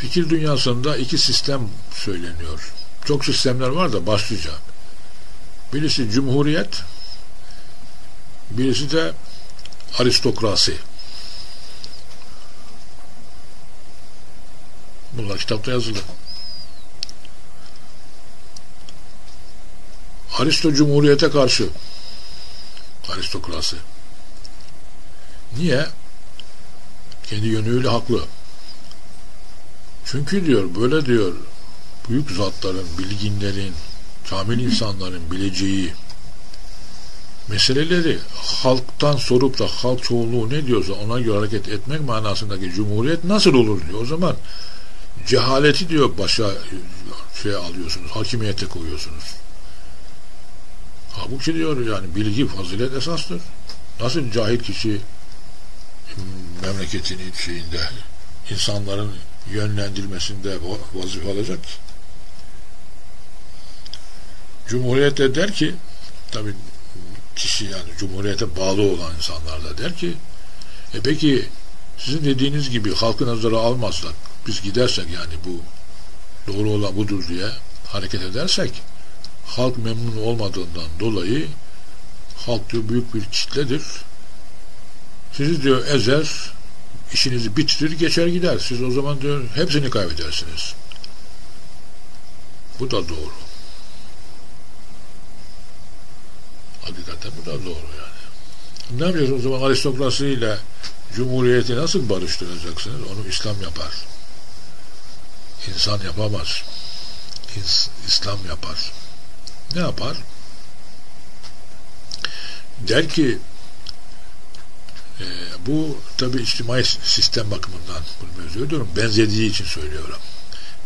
Fikir dünyasında iki sistem söyleniyor. Çok sistemler var da başlayacağım. Birisi Cumhuriyet, birisi de Aristokrasi. Bunlar kitapta yazılı. Aristo Cumhuriyete karşı, aristokrasi. Niye? Kendi yönüyle haklı. Çünkü diyor, böyle diyor, büyük zatların, bilginlerin, kamil insanların bileceği meseleleri halktan sorup da halk çoğunluğu ne diyorsa ona göre hareket etmek manasındaki cumhuriyet nasıl olur diyor. O zaman cehaleti diyor başa alıyorsunuz, hakimiyete koyuyorsunuz. Halbuki diyor yani bilgi, fazilet esastır. Nasıl cahil kişi memleketinin şeyinde, insanların yönlendirmesinde vazife alacak ki? Cumhuriyet de der ki, tabii kişi yani cumhuriyete bağlı olan insanlar da der ki, peki sizin dediğiniz gibi halkı nazara almazsak, biz gidersek yani bu doğru olan budur diye hareket edersek, halk memnun olmadığından dolayı halk diyor büyük bir kitledir. Sizi diyor ezer, işinizi bitirir, geçer gider. Siz o zaman diyor hepsini kaybedersiniz. Bu da doğru. Hakikaten bu da doğru yani. Ne yapıyorsunuz o zaman? Aristokrasiyle cumhuriyeti nasıl barıştıracaksınız? Onu İslam yapar. İnsan yapamaz. İslam yapar. Ne yapar? Der ki bu tabi içtimai sistem bakımından bunu mevzu ediyorum. Benzediği için söylüyorum.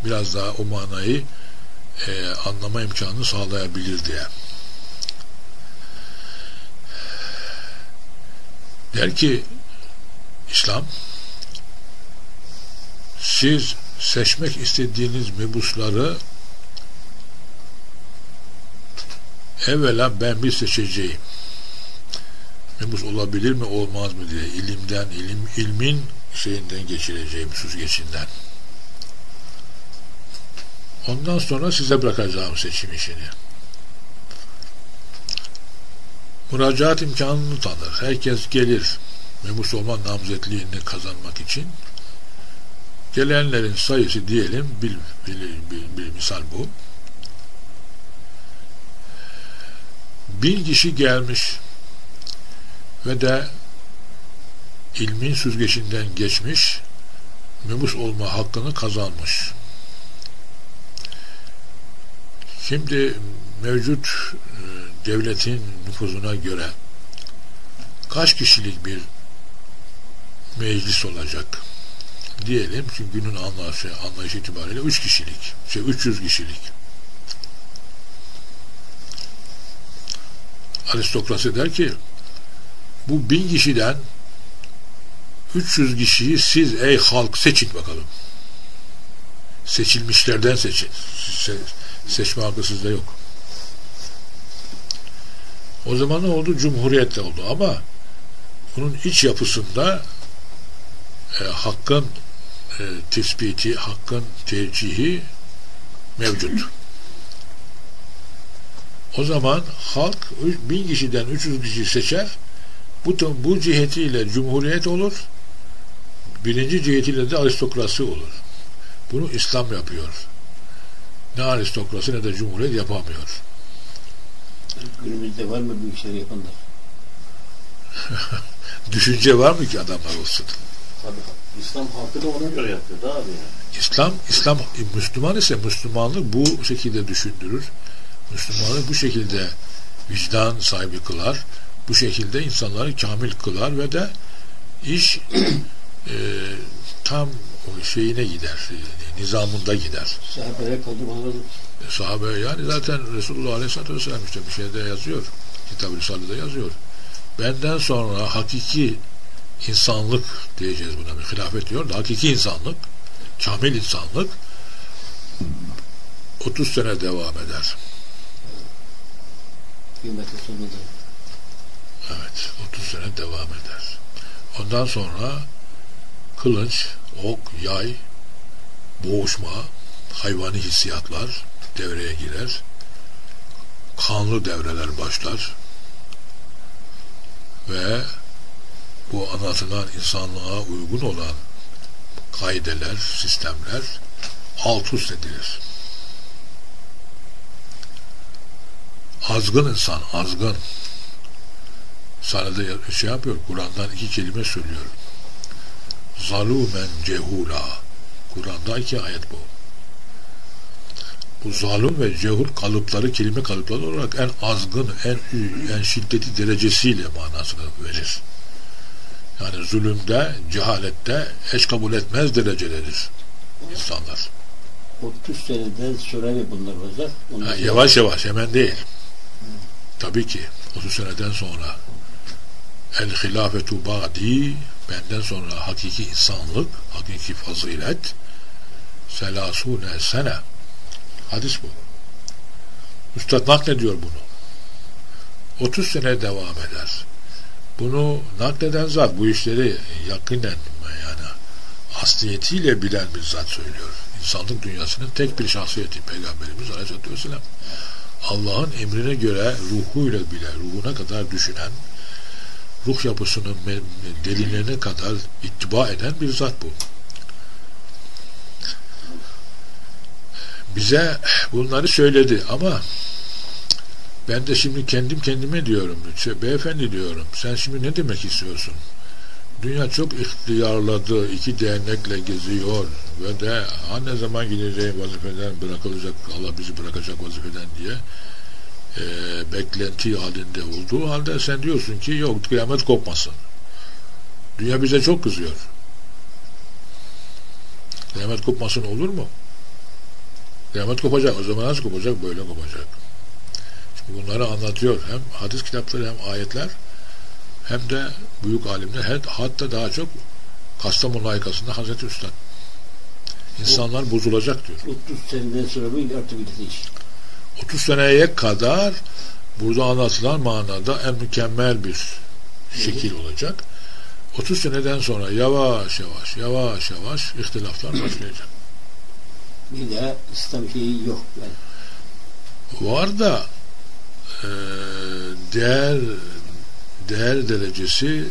Biraz daha o manayı anlama imkanını sağlayabilir diye. Der ki İslam, siz seçmek istediğiniz mebusları evvela ben bir seçeceğim. Mebus olabilir mi olmaz mı diye ilimden, ilmin şeyinden geçireceğim, süzgecinden. Ondan sonra size bırakacağım seçim işini. Müracaat imkanını tanır. Herkes gelir. Mebus olma namzetliğini kazanmak için. Gelenlerin sayısı diyelim, bir misal bu. 1000 kişi gelmiş ve de ilmin süzgeçinden geçmiş, mebus olma hakkını kazanmış. Şimdi mevcut devletin nüfuzuna göre kaç kişilik bir meclis olacak? Diyelim ki günün anlayışı itibariyle 300 kişilik. Aristokrasi der ki bu 1000 kişiden 300 kişiyi siz ey halk seçin bakalım. Seçilmişlerden seçin. Seçme hakkı sizde yok. O zaman ne oldu? Cumhuriyet de oldu ama bunun iç yapısında hakkın tespiti, hakkın tercihi mevcut. O zaman halk 1000 kişiden 300 kişi seçer. Bu cihetiyle cumhuriyet olur. Birinci cihetiyle de aristokrasi olur. Bunu İslam yapıyor. Ne aristokrasi ne de cumhuriyet yapamıyor. Günümüzde var mı büyük şeyler yapanlar? Düşünce var mı ki adamlar olsun? Tabii. İslam halkı da ona göre yapıyor. Daha abi yani. İslam Müslüman ise Müslümanlık bu şekilde düşündürür. Müslümanı bu şekilde vicdan sahibi kılar, bu şekilde insanları kamil kılar ve de iş tam şeyine gider, nizamında gider. Sahabeye kaldırmaları. Sahabe yani zaten Resulullah Aleyhissalatu vesselam işte bir şeyde yazıyor, Kitab-ı Risale'de yazıyor. Benden sonra hakiki insanlık diyeceğiz buna, bir hilafet diyor da hakiki insanlık, kamil insanlık 30 sene devam eder. Evet, 30 sene devam eder. Ondan sonra kılıç, ok, yay boğuşma, hayvani hissiyatlar devreye girer, kanlı devreler başlar ve bu anlatılan insanlığa uygun olan kaideler, sistemler alt üst edilir. Azgın insan, azgın. Sahnede şey yapıyor, Kur'an'dan iki kelime söylüyor. Zalumen cehula. Kur'an'da 2 ayet bu. Bu zalum ve cehul kalıpları, kelime kalıpları olarak en azgın, en şiddeti derecesiyle manasını verir. Yani zulümde, cehalette eş kabul etmez derecededir insanlar. 30 seneden sonra mı bunlar olacak? Yani yavaş yavaş, hemen değil. Tabii ki 30 seneden sonra el-khilâfetü ba'di, benden sonra hakiki insanlık, hakiki fazilet, selâsûne sene. Hadis bu. Üstad naklediyor bunu. 30 sene devam eder. Bunu nakleden zat, bu işleri yakinen, yani asliyetiyle bilen bir zat söylüyor. İnsanlık dünyasının tek bir şahsiyeti Peygamberimiz Aleyhissalatu vesselam. Allah'ın emrine göre ruhuyla bile, ruhuna kadar düşünen, ruh yapısının derinlerine kadar ittiba eden bir zat bu. Bize bunları söyledi ama ben de şimdi kendim kendime diyorum, beyefendi diyorum, sen şimdi ne demek istiyorsun? Dünya çok ihtiyarladı, 2 değnekle geziyor ve de ne zaman gideceği vazifeden bırakılacak, Allah bizi bırakacak vazifeden diye beklenti halinde olduğu halde sen diyorsun ki yok, kıyamet kopmasın. Dünya bize çok kızıyor. Kıyamet kopmasın olur mu? Kıyamet kopacak. O zaman nasıl kopacak? Böyle kopacak. Şimdi bunları anlatıyor. Hem hadis kitapları, hem ayetler, hem de büyük alimler, hatta daha çok Kastamonu Lahikası'nda Hazreti Üstad. İnsanlar bozulacak diyor. 30 seneden sonra bu artık bitecek. 30 seneye kadar burada anlatılan manada en mükemmel bir şekil olacak. 30 seneden sonra yavaş yavaş yavaş yavaş ihtilaflar başlayacak. Bir de İslam şeyi yok. Yani. Var da değer derecesi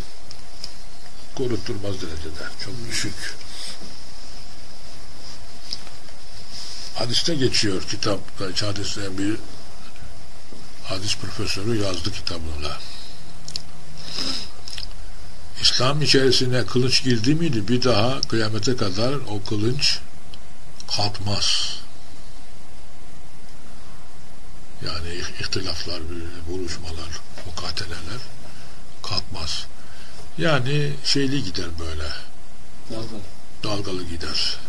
korutturmaz derecede. Çok düşük. Hadiste geçiyor kitapta. Hadisten bir hadis profesörü yazdı kitabında. İslam içerisine kılıç girdi miydi? Bir daha kıyamete kadar o kılıç kalkmaz. Yani ihtilaflar, buluşmalar, mukateleler kalkmaz. Yani şeyli gider böyle. Dalgalı gider.